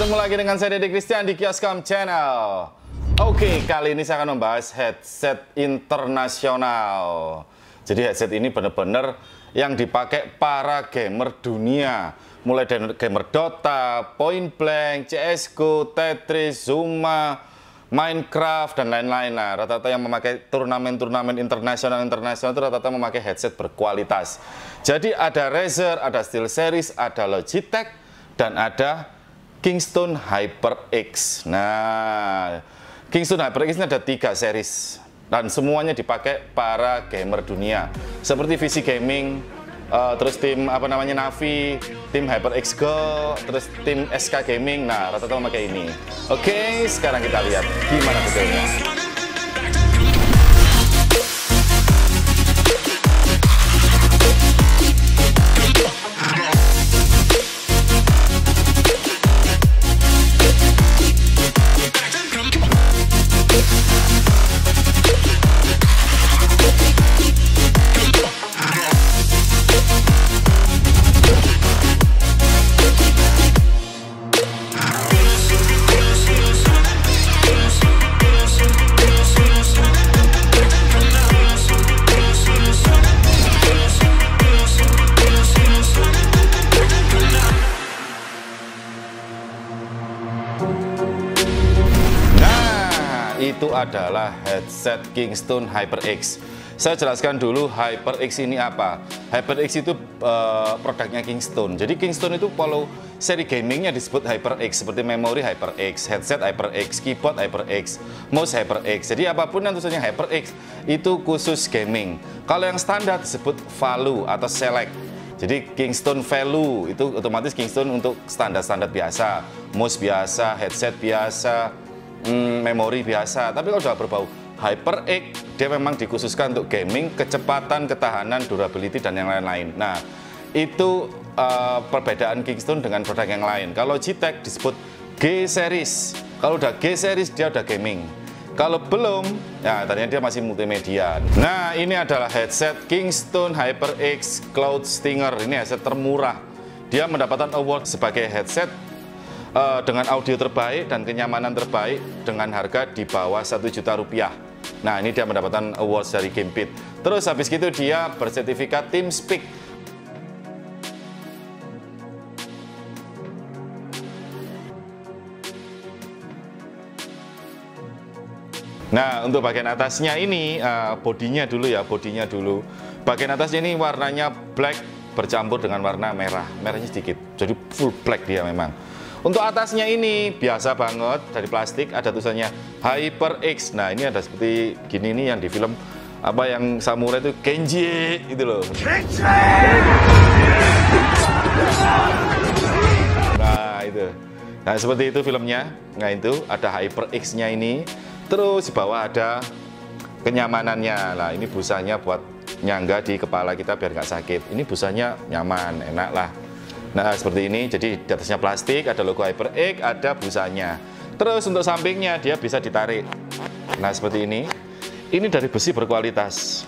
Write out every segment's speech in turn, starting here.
Ketemu lagi dengan saya Deddy Christian di Kioscom Channel. Oke, kali ini saya akan membahas headset internasional. Jadi headset ini benar-benar yang dipakai para gamer dunia. Mulai dari gamer Dota, Pointblank, CSGO, Tetris, Zuma, Minecraft, dan lain-lain. Nah, rata-rata yang memakai turnamen-turnamen internasional itu rata-rata memakai headset berkualitas. Jadi ada Razer, ada SteelSeries, ada Logitech, dan ada Kingston HyperX. Nah, Kingston HyperX ini ada 3 series dan semuanya dipakai para gamer dunia. Seperti Vici Gaming, terus tim Navi, tim HyperX Go, terus tim SK Gaming. Nah, rata-rata memakai ini. Oke, sekarang kita lihat gimana detailnya. Itu adalah headset Kingston HyperX. Saya jelaskan dulu HyperX ini apa. HyperX itu produknya Kingston. Jadi Kingston itu follow seri gamingnya disebut HyperX, seperti memori HyperX, headset HyperX, keyboard HyperX, mouse HyperX. Jadi apapun yang tulisannya HyperX itu khusus gaming. Kalau yang standar disebut Value atau Select. Jadi Kingston Value itu otomatis Kingston untuk standar-standar biasa, mouse biasa, headset biasa, memori biasa. Tapi kalau sudah berbau HyperX, dia memang dikhususkan untuk gaming, kecepatan, ketahanan, durability, dan yang lain-lain. Nah, itu perbedaan Kingston dengan produk yang lain. Kalau G-tek disebut G-series. Kalau udah G-series, dia udah gaming. Kalau belum, ya ternyata dia masih multimedia. Nah, ini adalah headset Kingston HyperX Cloud Stinger. Ini headset termurah. Dia mendapatkan award sebagai headset dengan audio terbaik dan kenyamanan terbaik dengan harga di bawah 1 juta rupiah. Nah, ini dia mendapatkan awards dari Gamepit. Terus habis itu dia bersertifikat Teamspeak. Nah, untuk bagian atasnya ini bodinya dulu ya, bagian atasnya ini warnanya black bercampur dengan warna merah, merahnya sedikit, jadi full black dia memang. Untuk atasnya ini biasa banget dari plastik, ada tulisannya HyperX. Nah, ini ada seperti gini nih yang di film apa yang samurai itu, Genji itu loh. Nah, itu. Nah, seperti itu filmnya. Nah, itu ada HyperX-nya ini. Terus di bawah ada kenyamanannya. Nah, ini busanya buat nyangga di kepala kita biar nggak sakit. Ini busanya nyaman, enak lah. Nah, seperti ini, jadi di atasnya plastik, ada logo HyperX, ada busanya. Terus untuk sampingnya, dia bisa ditarik. Nah, seperti ini. Ini dari besi berkualitas.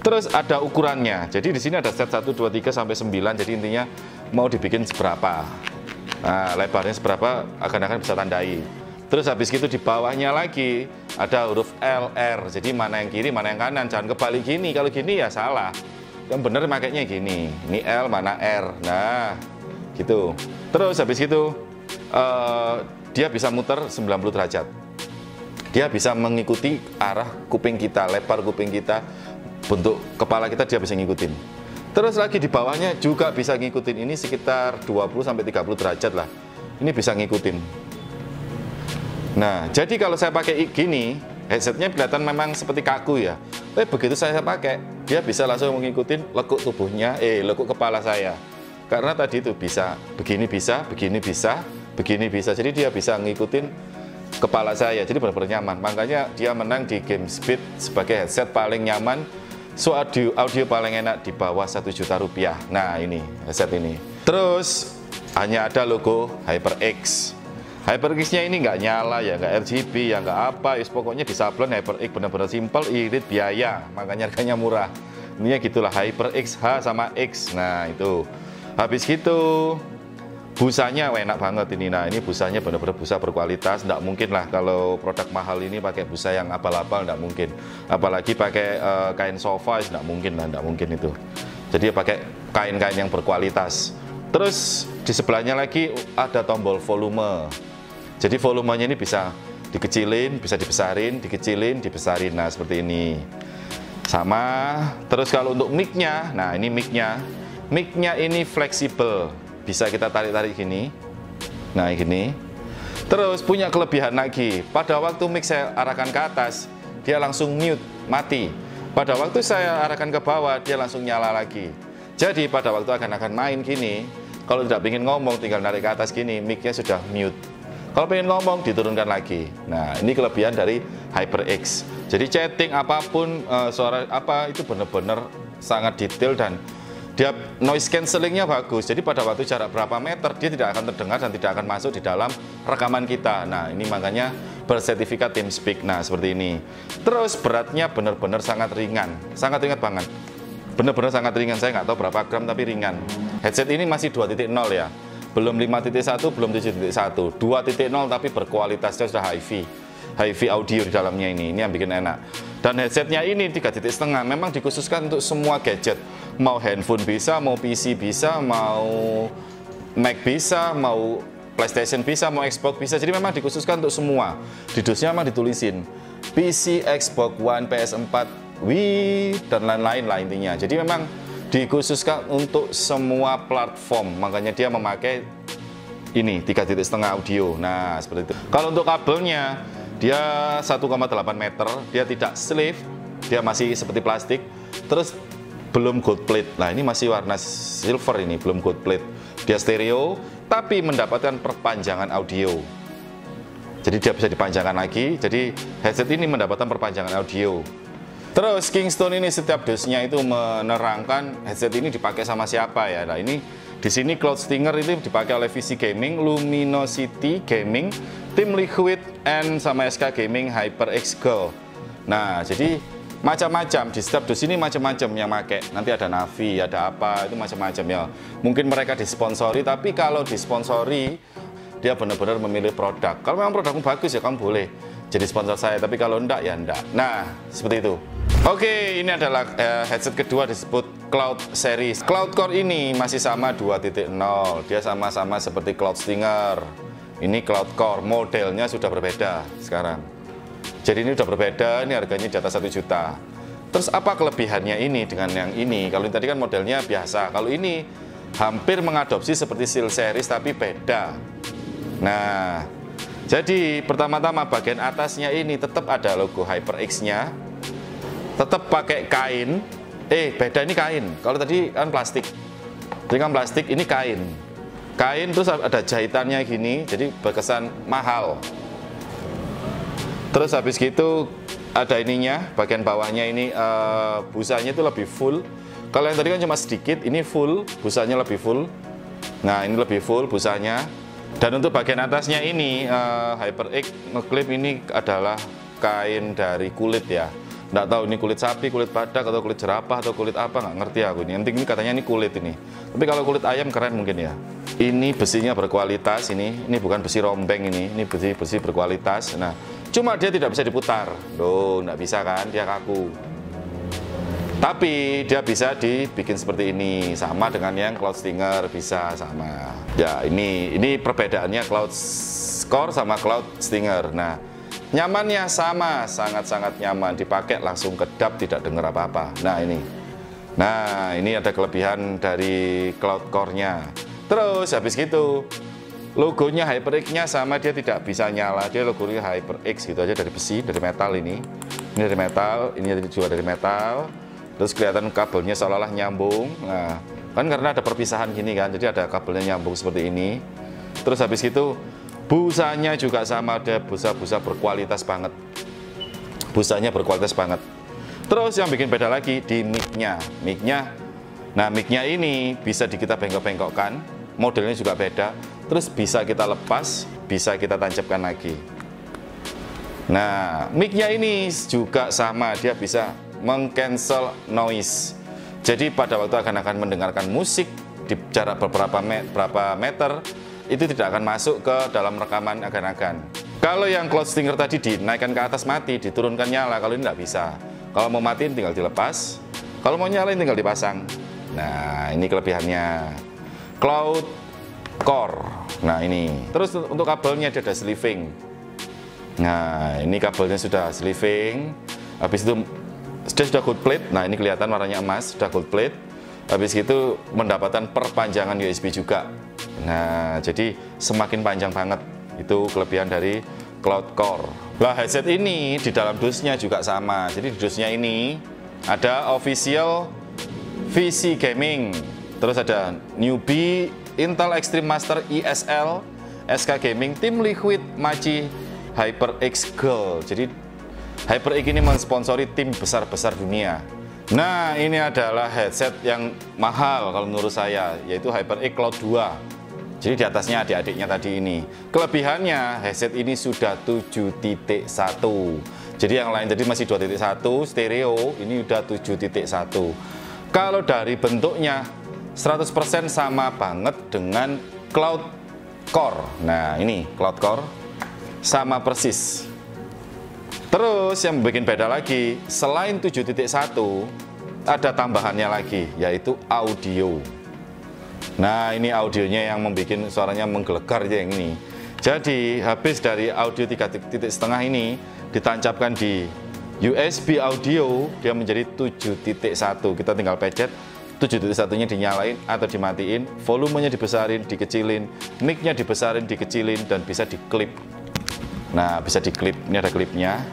Terus ada ukurannya. Jadi di sini ada set 1, 2, 3, sampai 9. Jadi intinya mau dibikin seberapa. Nah, lebarnya seberapa, akan bisa tandai. Terus habis itu di bawahnya lagi, ada huruf LR. Jadi mana yang kiri, mana yang kanan. Jangan kebalik gini, kalau gini ya salah. Yang bener makanya gini, ini L mana R, nah gitu. Terus habis itu dia bisa muter 90 derajat. Dia bisa mengikuti arah kuping kita, lebar kuping kita, bentuk kepala kita dia bisa ngikutin. Terus lagi di bawahnya juga bisa ngikutin, ini sekitar 20-30 derajat lah. Ini bisa ngikutin. Nah, jadi kalau saya pakai gini, headsetnya kelihatan memang seperti kaku ya. Tapi begitu saya pakai, dia bisa langsung mengikuti lekuk tubuhnya, lekuk kepala saya. Karena tadi itu bisa, begini bisa, begini bisa, begini bisa. Jadi dia bisa ngikutin kepala saya, jadi benar-benar nyaman. Makanya dia menang di Gamespeed sebagai headset paling nyaman, audio paling enak di bawah 1 juta rupiah. Nah, ini headset ini. Terus hanya ada logo HyperX. HyperX-nya ini nggak nyala ya, nggak RGB ya, nggak apa, pokoknya di sablon HyperX, benar-benar simple, irit, biaya, makanya harganya murah. Intinya gitulah HyperX H sama X. Nah, itu. Habis gitu Busanya enak banget ini. Nah, ini busanya benar-benar busa berkualitas. Nggak mungkin lah kalau produk mahal ini pakai busa yang abal-abal, nggak mungkin. Apalagi pakai kain sofa, nggak mungkin lah, nggak mungkin itu. Jadi pakai kain-kain yang berkualitas. Terus di sebelahnya lagi ada tombol volume. Jadi volumenya ini bisa dikecilin, bisa dibesarin, dikecilin, dibesarin. Nah, seperti ini. Sama. Terus kalau untuk mic-nya, nah ini mic-nya. Mic-nya ini fleksibel. Bisa kita tarik-tarik gini. Nah, gini. Terus punya kelebihan lagi. Pada waktu mic saya arahkan ke atas, dia langsung mute, mati. Pada waktu saya arahkan ke bawah, dia langsung nyala lagi. Jadi pada waktu akan main gini, kalau tidak ingin ngomong tinggal narik ke atas gini, mic-nya sudah mute. Kalau pengen ngomong diturunkan lagi. Nah, ini kelebihan dari HyperX. Jadi chatting apapun, suara apa itu benar-benar sangat detail dan dia noise cancellingnya bagus. Jadi pada waktu jarak berapa meter dia tidak akan terdengar dan tidak akan masuk di dalam rekaman kita. Nah, ini makanya bersertifikat Teamspeak. Nah, seperti ini. Terus beratnya benar-benar sangat ringan banget. Benar-benar sangat ringan. Saya nggak tahu berapa gram tapi ringan. Headset ini masih 2.0 ya. Belum 5.1, belum 7.1, 2.0 tapi berkualitasnya sudah HiFi audio di dalamnya ini yang bikin enak. Dan headsetnya ini 3.5 memang dikhususkan untuk semua gadget, mau handphone bisa, mau PC bisa, mau Mac bisa, mau PlayStation bisa, mau Xbox bisa. Jadi memang dikhususkan untuk semua. Di dosnya memang ditulisin PC, Xbox One, PS4, Wii dan lain-lain lah intinya. Jadi memang dikhususkan untuk semua platform, makanya dia memakai ini 3.5 audio. Nah, seperti itu. Kalau untuk kabelnya, dia 1,8 meter, dia tidak sleeve, dia masih seperti plastik. Terus belum gold plate. Nah, ini masih warna silver ini, belum gold plate. Dia stereo, tapi mendapatkan perpanjangan audio. Jadi dia bisa dipanjangkan lagi. Jadi headset ini mendapatkan perpanjangan audio. Terus Kingston ini setiap dosnya itu menerangkan headset ini dipakai sama siapa ya. Nah, ini di sini Cloud Stinger itu dipakai oleh Vici Gaming, Luminosity Gaming, Team Liquid, and sama SK Gaming HyperX Go. Nah, jadi macam-macam di setiap dos ini macam-macam yang pakai. Nanti ada Navi, ada apa, itu macam-macam ya. Mungkin mereka disponsori, tapi kalau disponsori dia benar-benar memilih produk. Kalau memang produkmu bagus ya kamu boleh jadi sponsor saya, tapi kalau enggak ya enggak. Nah, seperti itu. Oke, ini adalah headset kedua disebut Cloud Series. Cloud Core ini masih sama 2.0. Dia sama-sama seperti Cloud Stinger. Ini Cloud Core, modelnya sudah berbeda sekarang. Jadi ini sudah berbeda, ini harganya di atas 1 juta. Terus apa kelebihannya ini dengan yang ini? Kalau ini tadi kan modelnya biasa. Kalau ini hampir mengadopsi seperti SteelSeries tapi beda. Nah, jadi pertama-tama bagian atasnya ini tetap ada logo HyperX-nya. Tetap pakai kain, beda ini kain. Kalau tadi kan plastik, ini kain. Kain terus ada jahitannya gini, jadi berkesan mahal. Terus habis gitu ada ininya, bagian bawahnya ini busanya itu lebih full. Kalau yang tadi kan cuma sedikit, ini full, busanya lebih full. Nah, ini lebih full busanya. Dan untuk bagian atasnya ini HyperX ngeklip ini adalah kain dari kulit ya. Nggak tahu ini kulit sapi, kulit badak, atau kulit jerapah, atau kulit apa, nggak ngerti aku ini. Yang penting katanya ini kulit ini. Tapi kalau kulit ayam keren mungkin ya. Ini besinya berkualitas, ini bukan besi rombeng ini besi berkualitas. Nah, cuma dia tidak bisa diputar. Loh, nggak bisa kan, dia kaku. Tapi dia bisa dibikin seperti ini, sama dengan yang Cloud Stinger, bisa sama. Ya, ini perbedaannya Cloud Core sama Cloud Stinger. Nah, nyamannya sama, sangat-sangat nyaman. Dipakai langsung kedap, tidak dengar apa-apa. Nah, ini ada kelebihan dari Cloud Core-nya. Terus habis gitu logonya HyperX-nya sama, dia tidak bisa nyala. Dia logonya HyperX gitu aja, dari besi, dari metal ini. Ini dari metal, ini juga dari metal. Terus kelihatan kabelnya seolah-olah nyambung. Nah, kan karena ada perpisahan gini kan, jadi ada kabelnya nyambung seperti ini. Terus habis gitu busanya juga sama, ada busa-busa berkualitas banget. Busanya berkualitas banget. Terus yang bikin beda lagi di mic-nya. Nah, mic-nya ini bisa kita bengkok-bengkokkan. Modelnya juga beda. Terus bisa kita lepas, bisa kita tancapkan lagi. Nah, mic-nya ini juga sama, dia bisa meng-cancel noise. Jadi pada waktu akan mendengarkan musik, di jarak beberapa meter itu tidak akan masuk ke dalam rekaman agan-agan. Kalau yang cloud stinger tadi dinaikkan ke atas mati, diturunkan nyala, kalau ini nggak bisa. Kalau mau matiin tinggal dilepas, kalau mau nyalain tinggal dipasang. Nah, ini kelebihannya cloud core. Nah, ini terus untuk kabelnya dia ada sleeving. Nah, ini kabelnya sudah sleeving, habis itu dia sudah gold plate. Nah, ini kelihatan warnanya emas, sudah gold plate. Habis itu mendapatkan perpanjangan USB juga. Nah, jadi semakin panjang banget. Itu kelebihan dari cloud core. Nah, headset ini di dalam dusnya juga sama. Jadi di dusnya ini ada official Vici Gaming, terus ada newbie Intel Extreme Master ESL, SK Gaming, Team Liquid, Maci, HyperX Girl. Jadi HyperX ini mensponsori tim besar-besar dunia. Nah, ini adalah headset yang mahal kalau menurut saya, yaitu HyperX Cloud 2. Jadi di atasnya adik-adiknya tadi ini. Kelebihannya headset ini sudah 7.1. Jadi yang lain tadi masih 2.1 stereo, ini udah 7.1. Kalau dari bentuknya 100% sama banget dengan Cloud Core. Nah, ini Cloud Core sama persis. Terus yang bikin beda lagi, selain 7.1 ada tambahannya lagi, yaitu audio. Nah, ini audionya yang membuat suaranya menggelegar ya, yang ini. Jadi habis dari audio 3.5 ini ditancapkan di USB audio, dia menjadi 7.1. Kita tinggal pencet 7.1 nya dinyalain atau dimatiin, volumenya dibesarin, dikecilin, mic-nya dibesarin, dikecilin, dan bisa diklip. Nah, bisa diklip, ini ada klipnya.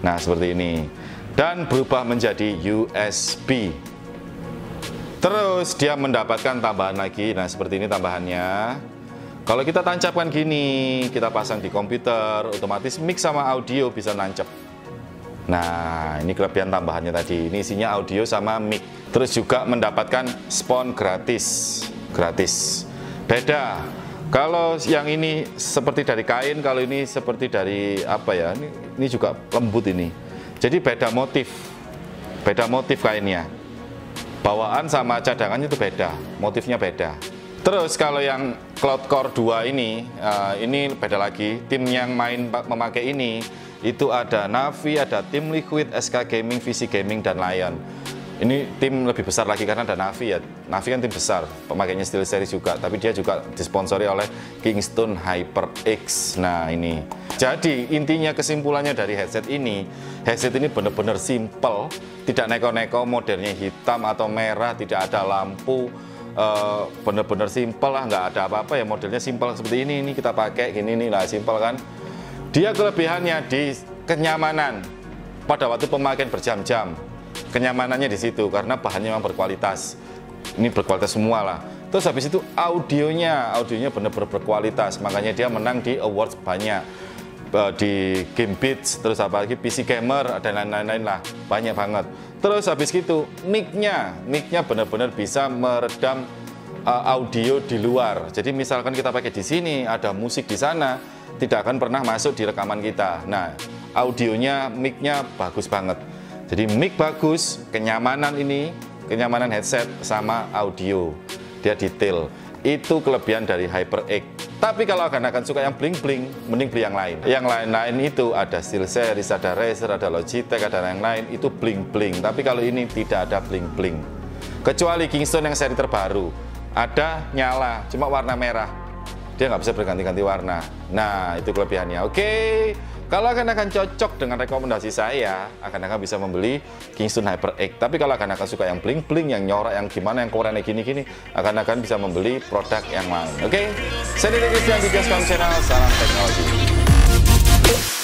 Nah, seperti ini. Dan berubah menjadi USB. Terus dia mendapatkan tambahan lagi. Nah, seperti ini tambahannya. Kalau kita tancapkan gini, kita pasang di komputer, otomatis mix sama audio bisa nancep. Nah, ini kelebihan tambahannya tadi. Ini isinya audio sama mic. Terus juga mendapatkan spons gratis. Gratis. Beda. Kalau yang ini seperti dari kain, kalau ini seperti dari apa ya? Ini juga lembut ini. Jadi beda motif. Beda motif kainnya. Bawaan sama cadangannya itu beda, motifnya beda. Terus kalau yang Cloud Core 2 ini beda lagi. Tim yang memakai ini itu ada Navi, ada Team Liquid, SK Gaming, Vici Gaming, dan Lion. Ini tim lebih besar lagi karena ada Navi ya. Navi kan tim besar, pemakainya SteelSeries juga, tapi dia juga disponsori oleh Kingston HyperX. Nah, ini. Jadi intinya kesimpulannya dari headset ini benar-benar simple, tidak neko-neko, modelnya hitam atau merah, tidak ada lampu, benar-benar simple lah, nggak ada apa-apa ya, modelnya simple seperti ini kita pakai gini nih lah, simple kan. Dia kelebihannya di kenyamanan pada waktu pemakaian berjam-jam. Kenyamanannya di situ karena bahannya memang berkualitas. Ini berkualitas semua lah. Terus habis itu audionya benar-benar berkualitas. Makanya dia menang di awards banyak, di Game Beats, terus apalagi PC Gamer dan lain-lain lah, banyak banget. Terus habis itu mic-nya benar-benar bisa meredam audio di luar. Jadi misalkan kita pakai di sini, ada musik di sana, tidak akan pernah masuk di rekaman kita. Nah, audionya, mic-nya bagus banget. Jadi mic bagus, kenyamanan ini, kenyamanan headset sama audio, dia detail. Itu kelebihan dari HyperX. Tapi kalau akan suka yang bling-bling, mending beli yang lain. Yang lain-lain itu ada SteelSeries, ada Razer, ada Logitech, ada yang lain, itu bling-bling. Tapi kalau ini tidak ada bling-bling. Kecuali Kingston yang seri terbaru, ada nyala, cuma warna merah. Dia nggak bisa berganti-ganti warna. Nah, itu kelebihannya. Oke. Kalau akan cocok dengan rekomendasi saya, akan bisa membeli Kingston HyperX. Tapi kalau akan suka yang bling-bling, yang nyorak, yang gimana, yang korean, yang gini-gini, akan bisa membeli produk yang lain. Oke? Saya Deddy Christian di Kioscom Channel. Salam teknologi.